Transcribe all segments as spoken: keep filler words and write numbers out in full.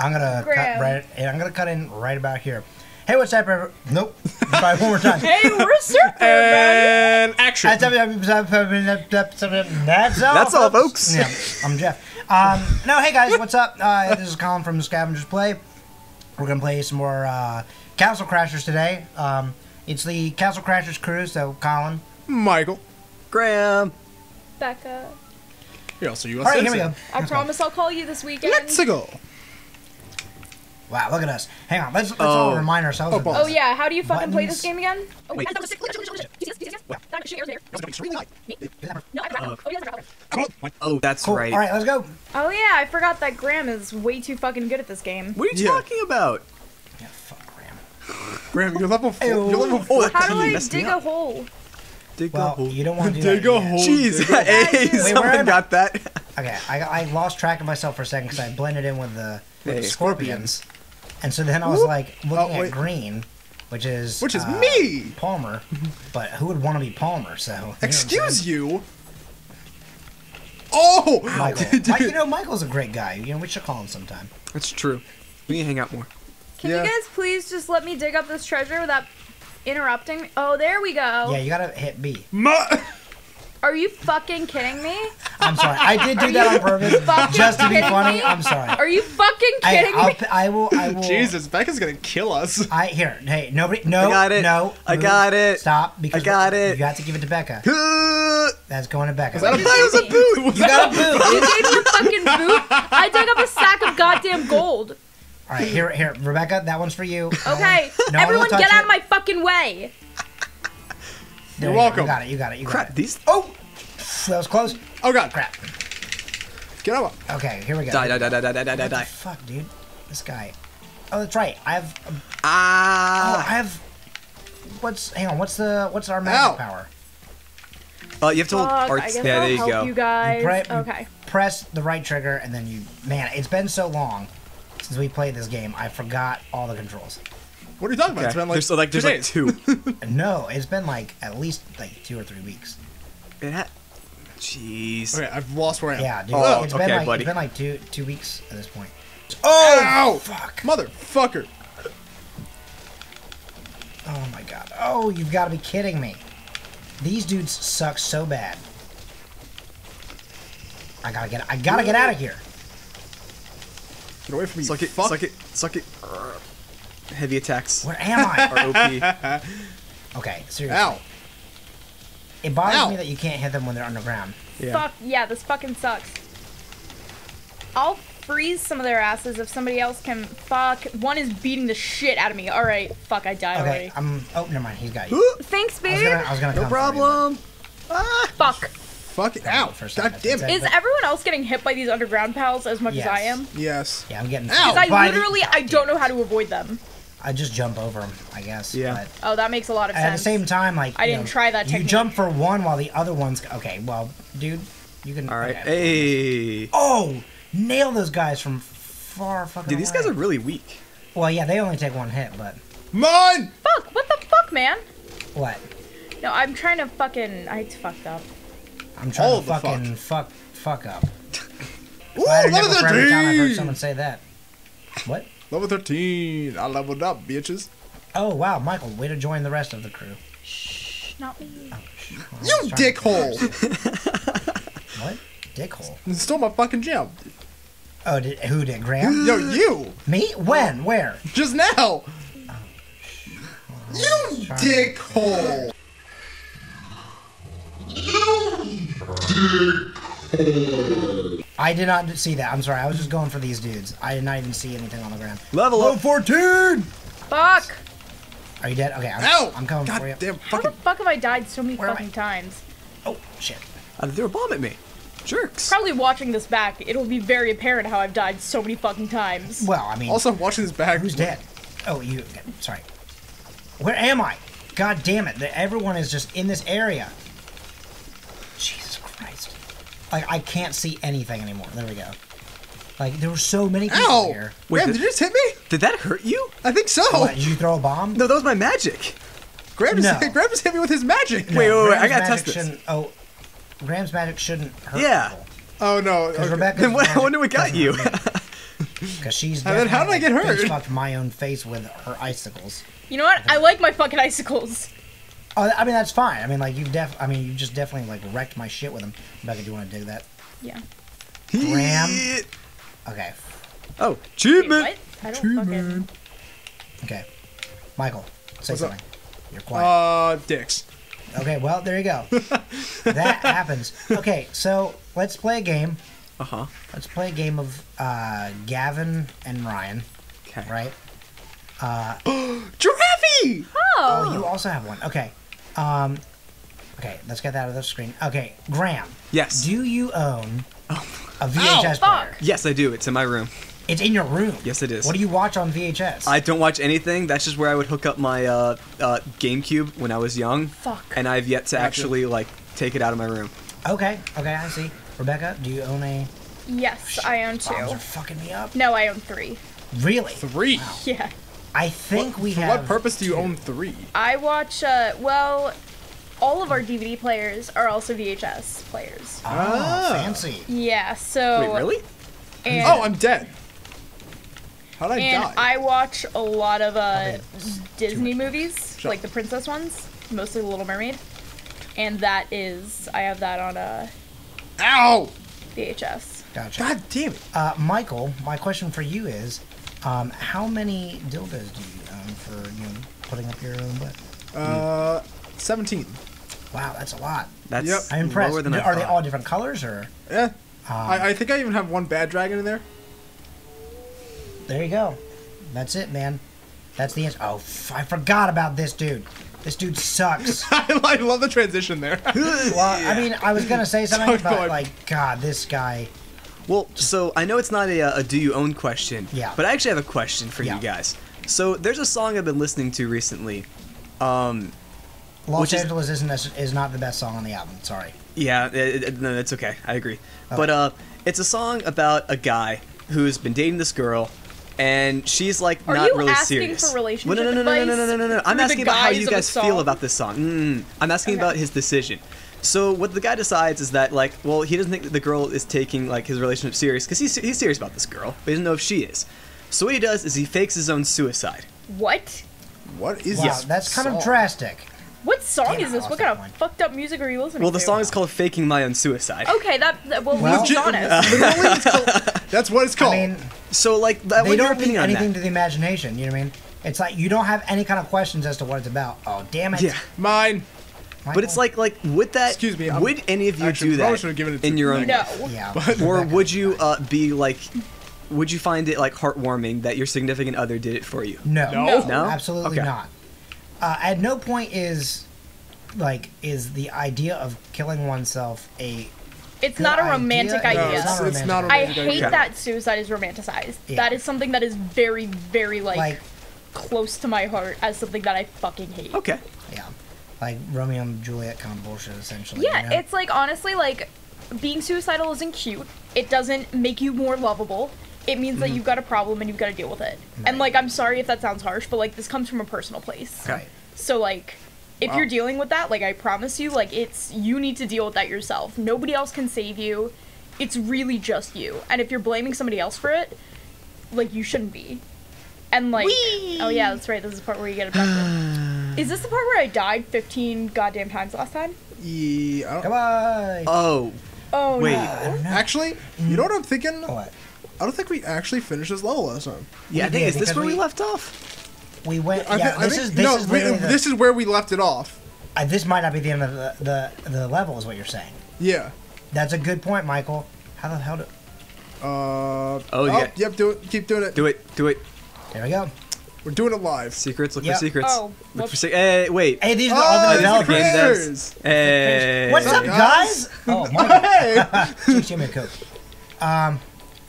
I'm gonna Graham. cut right. And I'm gonna cut in right about here. Hey, what's up, everyone? Nope. Try one more time. Hey, we're super. And action. That's all. That's all, folks. Yeah, I'm Jeff. Um, no, hey guys, what's up? Uh, this is Colin from Scavengers Play. We're gonna play some more uh, Castle Crashers today. Um, it's the Castle Crashers crew. So Colin, Michael, Graham, Rebecca. Here, also you want to say. All right, here we go. I let's promise go. I'll call you this weekend. Let's go. Wow, look at us. Hang on, let's, let's oh. all remind ourselves. Oh, oh yeah, how do you fucking Buttons. play this game again? Oh, wait. Oh, that's cool. right. All right, let's go. Oh yeah, I forgot that Graham is way too fucking good at this game. What are you yeah. talking about? Yeah, fuck Graham. Graham, you're level four. You're level four. How do I dig a hole? Dig well, a hole. You don't want to do dig that. A hole. Jeez, dig a hole. Jeez, hey, someone got that. Okay, I, I lost track of myself for a second because I blended in with the, with hey, the scorpions. scorpions. And so then I was Whoop. like looking oh, at green, which is which is uh, me, Palmer. But who would want to be Palmer? So excuse you. Oh, Michael. Mike, you know Michael's a great guy. You know we should call him sometime. That's true. We need to hang out more. Can yeah. you guys please just let me dig up this treasure without interrupting me? Oh, there we go. Yeah, you gotta hit B. My Are you fucking kidding me? I'm sorry. I did do Are that on purpose, just to be funny. Me? I'm sorry. Are you fucking kidding I, me? I will. I will. Jesus, Becca's gonna kill us. I here. Hey, nobody. No. I got it. No. I move, got it. Stop. Because I got it. You got to give it to Becca. That's going to Becca. Was that a, was a boot? Was you got a boot. You gave your fucking boot. I dug up a sack of goddamn gold. All right, here, here, Rebecca. That one's for you. Okay. No one, no Everyone, get out of my fucking way. There You're you welcome. Go. You got it. You got it. You Crap, got it. These. Oh, that was close. Oh god. Crap. Get over. Okay, here we go. Die, die, die, die, die, die, die, die, die. Fuck, dude. This guy. Oh, that's right. I have. Um, ah. Oh, I have. What's? Hang on. What's the? What's our magic Ow. power? Oh, uh, you have to hold arts. I guess yeah, I'll there you help go. You guys. You pre okay. Press the right trigger, and then you. Man, it's been so long since we played this game. I forgot all the controls. What are you talking okay. about? It's been like there's, like, there's like two. No, it's been like at least like two or three weeks. It had. Jeez. Okay, I've lost where I am. Yeah, dude. Oh, it's, okay, been like, buddy. it's been like two two weeks at this point. Oh! Ow! Fuck! Motherfucker! Oh my god. Oh, you've got to be kidding me. These dudes suck so bad. I gotta get. I gotta get out of here. Get away from me! Suck it! Fuck. Suck it! Suck it! Heavy attacks. Where am I? Or O P. Okay, seriously. Ow. It bothers Ow. me that you can't hit them when they're underground. Yeah. Fuck, yeah, this fucking sucks. I'll freeze some of their asses if somebody else can. Fuck, one is beating the shit out of me. Alright, fuck, I died okay, already. I'm, oh, never mind, he's got you. Thanks, babe. I was gonna, I was gonna no problem. You, but... ah, fuck. Fuck it. Ow. God damn it. Is everyone else getting hit by these underground pals as much yes. as I am? Yes. Yeah, I'm getting. Because I literally, I don't know how to avoid them. I just jump over them, I guess. Yeah. But oh, that makes a lot of sense. At the same time, like I didn't know, try that technique. You jump for one while the other one's okay. Well, dude, you can. All right. Okay. Hey. Oh, nail those guys from far fucking. Dude, these away. guys are really weak. Well, yeah, they only take one hit, but. Mine. Fuck! What the fuck, man? What? No, I'm trying to fucking. I fucked up. I'm trying All to fucking fuck. fuck fuck up. Ooh, level thirteen! Every time I've heard someone say that. What? Level thirteen. I leveled up, bitches. Oh wow, Michael, way to join the rest of the crew. Shh, not me. Oh, sh you dickhole! What? Dickhole? You stole my fucking gem. Oh, did, who did? Graham? Yo, you! Me? When? Where? Just now! Oh, sh you dickhole! I did not see that. I'm sorry. I was just going for these dudes. I did not even see anything on the ground. Level up. fourteen! Fuck! Are you dead? Okay, I'm, Ow! I'm coming God for you. Damn fucking... How the fuck have I died so many Where fucking times? Oh, shit. I threw a bomb at me. Jerks. Probably watching this back, it'll be very apparent how I've died so many fucking times. Well, I mean... Also, watching this back... Who's dead? Oh, you... Sorry. Where am I? God damn it. Everyone is just in this area. Like, I can't see anything anymore. There we go. Like, there were so many people Ow! here. Wait, Graham, did, did you just hit me? Did that hurt you? I think so. What, did you throw a bomb? No, that was my magic. Graham just, no. Graham just hit me with his magic. No, wait, wait, wait, wait. I gotta test this. Oh, Graham's magic shouldn't hurt Yeah. people. Oh, no. Okay. Rebecca's then what, I wonder what got you. Because she's and then how did I get hurt? Fucked my own face with her icicles. You know what? I, I like my fucking icicles. Oh, I mean that's fine. I mean like you def. I mean you just definitely like wrecked my shit with them. Becca, do you want to dig that? Yeah. Graham. Okay. Oh, achievement. Wait, what? I don't achievement. Fucking... Okay, Michael, say What's something. Up? You're quiet. Uh, dicks. Okay, well there you go. That happens. Okay, so let's play a game. Uh huh. Let's play a game of uh, Gavin and Ryan. Okay. Right. Uh, Giraffey! Oh. Oh, you also have one. Okay. Um, okay, let's get that out of the screen. Okay, Graham. Yes. Do you own a V H S oh, player? Yes, I do. It's in my room. It's in your room? Yes, it is. What do you watch on V H S? I don't watch anything. That's just where I would hook up my uh, uh, GameCube when I was young. Fuck. And I've yet to Thank actually, you. like, take it out of my room. Okay. Okay, I see. Rebecca, do you own a... Yes, Shit, I own two. Bombs are fucking me up. No, I own three. Really? Three? Wow. Yeah. I think what, we for have... For what purpose do you two. own three? I watch, uh, well, all of our D V D players are also V H S players. Oh, oh. fancy. Yeah, so... Wait, really? And, oh, I'm dead. How did I and die? I watch a lot of uh, oh, Disney movies, Shut like up. the princess ones, mostly The Little Mermaid. And that is... I have that on a... Uh, Ow! V H S. Gotcha. God damn it. Uh, Michael, my question for you is... Um, how many dildos do you own for, you know, putting up your own butt? Uh, mm. seventeen. Wow, that's a lot. That's yep. I'm impressed. Lower than Are I they thought. all different colors, or? Yeah. Um, I, I think I even have one Bad Dragon in there. There you go. That's it, man. That's the answer. Oh, f I forgot about this dude. This dude sucks. I love the transition there. Well, yeah. I mean, I was going to say something, so but, like, God, this guy... Well, so I know it's not a, a do you own question, yeah. but I actually have a question for yeah. you guys. So there's a song I've been listening to recently. Um, Los Angeles is, isn't a, is not the best song on the album. Sorry. Yeah, it, it, no, that's okay. I agree. Okay. But uh, it's a song about a guy who's been dating this girl, and she's like Are not really serious. Are you asking for relationship well, no, no, no, advice? No, no, no, no, no, no. I'm asking about how you guys feel about this song. Mm, I'm asking okay. about his decision. So what the guy decides is that, like, well, he doesn't think that the girl is taking, like, his relationship serious, because he's, he's serious about this girl, but he doesn't know if she is. So what he does is he fakes his own suicide. What? What is wow, this that's kind song? of drastic. What song Damn, is this? What kind of one. fucked up music are you listening to? Well, the to? song is called Faking My Own Suicide. Okay, that, that well, well he's honest. Uh, literally, it's called, that's what it's called. I mean, so, like, that, they don't leave anything to the imagination, you know what I mean? It's like, you don't have any kind of questions as to what it's about. Oh, damn it. Yeah. Mine. Michael? But it's like, like, would that, Excuse me, would I'm, any of you actually, do that it in your own No. Yeah, or would you uh, be like, would you find it like heartwarming that your significant other did it for you? No. No? no? Absolutely okay. not. Uh, at no point is, like, is the idea of killing oneself a It's not a romantic idea. idea. No, it's not a romantic idea. I hate idea. that suicide is romanticized. Yeah. That is something that is very, very, like, like, close to my heart as something that I fucking hate. Okay. Yeah. Like, Romeo and Juliet kind of bullshit, essentially. Yeah, you know? It's like, honestly, like, being suicidal isn't cute. It doesn't make you more lovable. It means mm-hmm. that you've got a problem and you've got to deal with it. Right. And, like, I'm sorry if that sounds harsh, but, like, this comes from a personal place. Right. So, like, if wow. you're dealing with that, like, I promise you, like, it's, you need to deal with that yourself. Nobody else can save you. It's really just you. And if you're blaming somebody else for it, like, you shouldn't be. And, like, Whee! oh, yeah, that's right. This is the part where you get abducted. Is this the part where I died fifteen goddamn times last time? Yeah. Come on. Oh. Oh, Wait. No. Actually, you know what I'm thinking? What? I don't think we actually finished this level last time. Yeah, we I think, did, is this where we, we left off? We went, I yeah, think, this I think, is, this no, is we, the, this is where we left it off. Uh, this might not be the end of the, the, the level is what you're saying. Yeah. That's a good point, Michael. How the hell do... Uh, oh, oh, yeah. Yep, do it. Keep doing it. Do it. Do it. There we go. We're doing it live. Secrets, look yep. for secrets. Oh, look for se hey, wait. Hey, these are oh, all the developers. Hey. What's up, guys? Oh, my Hey. Give me a Coke. Um,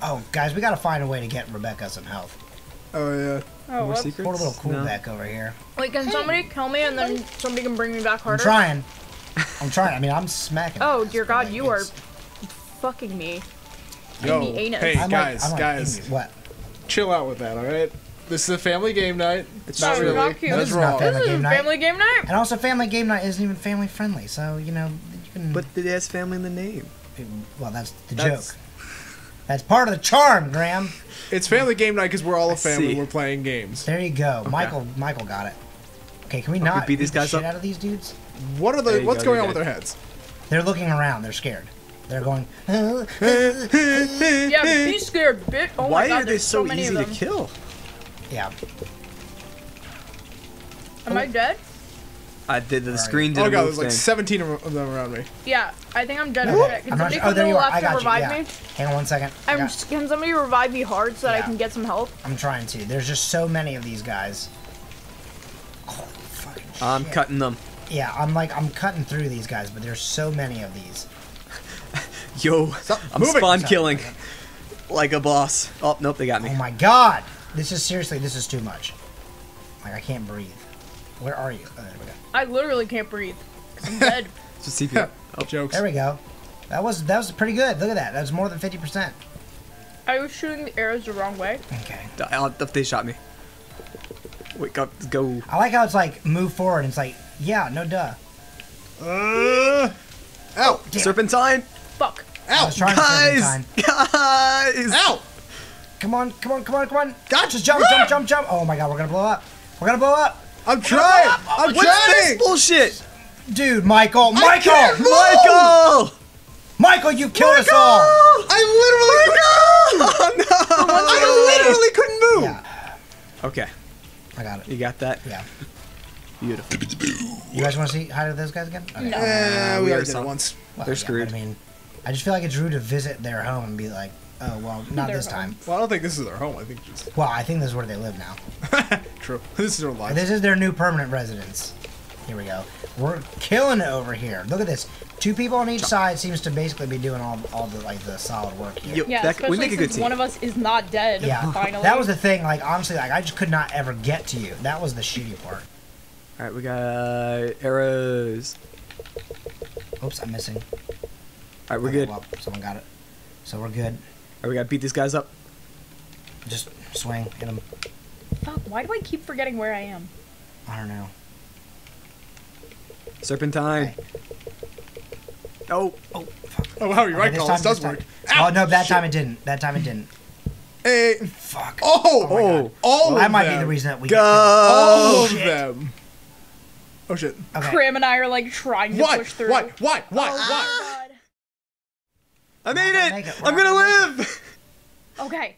oh, guys, we got to find a way to get Rebecca some health. Oh, yeah. Oh, More secrets? Put a little cool no. back over here. Wait, can hey. somebody kill me and then somebody can bring me back harder? I'm trying. I'm trying. I mean, I'm smacking. Oh, dear God, like you this. are fucking me. Yo, in the anus. Hey, I'm guys, like, guys. Like, what? Chill out with that, all right? This is a family game night. It's not really. Not cute. No, this is not family, this game, is night. family game night. And also, family game night isn't even family friendly. So you know, you can. But it has family in the name. Well, that's the that's... joke. That's part of the charm, Graham. It's family game night because we're all a family. We're playing games. There you go. Okay. Michael Michael got it. Okay, can we not beat these guys the shit up? out of these dudes? What are the what's go, going on dead. with their heads? They're looking around. They're scared. They're going. yeah, be scared, bitch. Oh Why my God, are they so, so many easy to kill? Yeah. Am I dead? I did. The screen did. Oh God, there's like seventeen of them around me. Yeah, I think I'm dead. Can somebody come to the left and revive me? Hang on one second. Can somebody revive me hard so that I can get some help? I'm trying to. There's just so many of these guys. Holy fucking shit. I'm cutting them. Yeah, I'm like I'm cutting through these guys, but there's so many of these. Yo, I'm spawn killing, like a boss. Oh nope, they got me. Oh my God, this is seriously, this is too much. Like I can't breathe. Where are you? Oh, there we go. I literally can't breathe. I'm dead. Just C P R. Oh, jokes. There we go. That was that was pretty good. Look at that. That was more than fifty percent. I was shooting the arrows the wrong way. Okay. I'll, they shot me. Wait, go, go. I like how it's like move forward. And it's like yeah, no duh. Uh, ow! Serpentine. Fuck. Ow! I was trying guys, to guys. Ow! Come on! Come on! Come on! Come on! Gotcha! Just jump! Jump! Jump! Jump! Oh my God! We're gonna blow up! We're gonna blow up! I'm trying! I'm, I'm trying! What's this bullshit? Dude, Michael! Michael! Michael! Michael, you killed Michael! us all! I literally Michael! couldn't move! Oh, no. I literally couldn't move! Yeah. Okay. I got it. You got that? Yeah. Beautiful. You guys want to see how did those guys again? Okay. No. Uh, we, we already did it once. Well, They're yeah, screwed. I mean, I just feel like it's rude to visit their home and be like, oh, well, not their this home. time. Well, I don't think this is their home. I think just... Well, I think this is where they live now. True. This is their life. This is their new permanent residence. Here we go. We're killing it over here. Look at this. Two people on each Jump. side seems to basically be doing all, all the like the solid work here. Yo, yeah, that, we make a good team. One of us is not dead, yeah. finally. That was the thing. Like, honestly, like I just could not ever get to you. That was the shitty part. All right, we got uh, arrows. Oops, I'm missing. All right, we're oh, good. Well, someone got it. So we're good. All right, we gotta beat these guys up. Just swing, hit them. Fuck, why do I keep forgetting where I am? I don't know. Serpentine. Okay. Oh, oh, fuck. Oh, wow, you're right, Colin. This does work. Ow, oh, no, that shit. time it didn't. That time it didn't. Hey. Fuck. Oh, oh, oh. All well, of that might them. be the reason that we Go. get All of them. Oh, shit. Okay. Graham and I are, like, trying to what? push through. What? What? What? What? Oh, what? I made it! I'm gonna live! Okay.